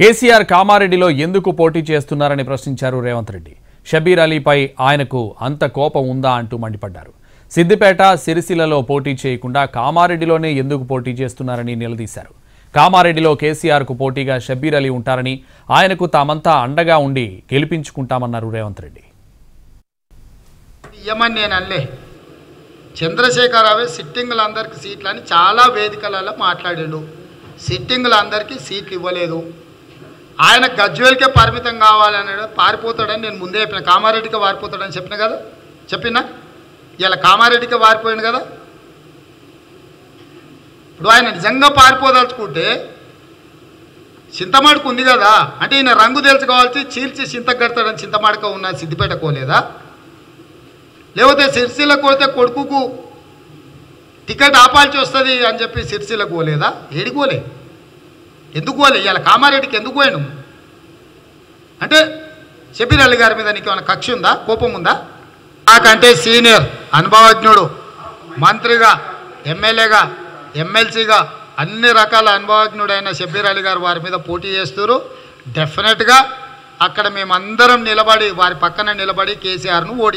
కేసీఆర్ కామారెడ్డిలో ఎందుకు పోటీ చేస్తున్నారని ప్రశ్నించారు రేవంత్ రెడ్డి. షబీర్ అలీపై ఆయనకు అంత కోపం ఉందా అంటూ మండిపడ్డారు. సిద్దిపేట సిరిసిల్లలో పోటీ చేయకుండా కామారెడ్డిలోనే ఎందుకు పోటీ చేస్తున్నారని నిలదీశారు. కామారెడ్డిలో కేసీఆర్కు పోటీగా షబీర్ అలీ ఉంటారని, ఆయనకు తామంతా అండగా ఉండి గెలిపించుకుంటామన్నారు రేవంత్ రెడ్డి. చంద్రశేఖరరావు సిట్టింగ్లందరికీ సీట్లని చాలా వేదికలలో మాట్లాడాడు. సిట్టింగ్లందరికీ సీట్లు ఇవ్వలేదు. ఆయన గజ్వేల్కే పరిమితం కావాలని పారిపోతాడని నేను ముందే చెప్పిన. కామారెడ్డికి పారిపోతాడని చెప్పిన కదా, చెప్పినా ఇలా కామారెడ్డికి పారిపోయాడు కదా. ఇప్పుడు ఆయన నిజంగా పారిపోదలుచుకుంటే చింతమాడుకు ఉంది కదా, అంటే ఈయన రంగు తెలుసుకోవాల్సి చీల్చి చింతగడతాడని చింతమాడుక ఉన్న సిద్దిపేట కోలేదా, లేకపోతే సిరిసిల్ల కోతే కొడుకుకు టికెట్ ఆపాల్సి వస్తుంది అని చెప్పి సిరిసిల్ల కోలేదా? ఏడికోలే, ఎందుకు పోలే? ఇలా కామారెడ్డికి ఎందుకు పోయాను అంటే షబీర్ అలీ గారి మీద నీకు ఏమైనా కక్ష ఉందా, కోపం ఉందా? నాకంటే సీనియర్ అనుభవజ్ఞుడు, మంత్రిగా, ఎమ్మెల్యేగా, ఎమ్మెల్సీగా అన్ని రకాల అనుభవజ్ఞుడైన షబీర్ అలీ గారు వారి మీద పోటీ చేస్తారు. డెఫినెట్గా అక్కడ మేమందరం నిలబడి వారి పక్కన నిలబడి కేసీఆర్ను ఓడిస్తాం.